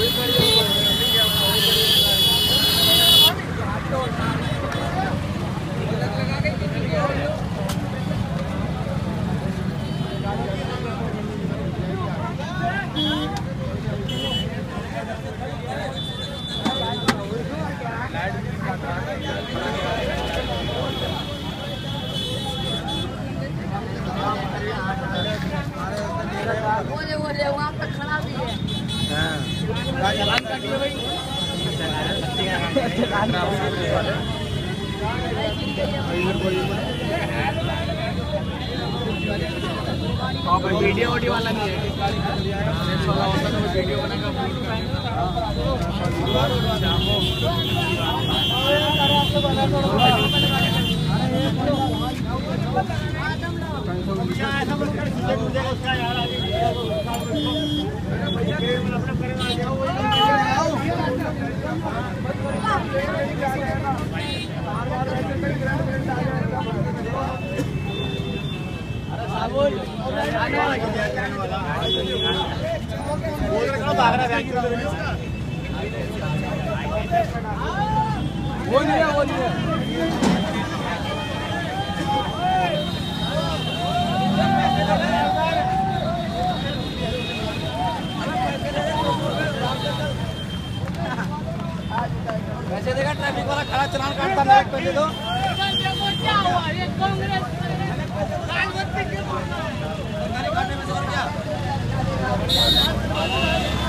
video audio वाला नहीं है, वीडियो वैसे देखा ट्रैफिक वाला खड़ा चलान काटता है पैसे दो क्या हुआ ये कांग्रेस राजनीति क्यों करता है सरकारी काटने में और क्या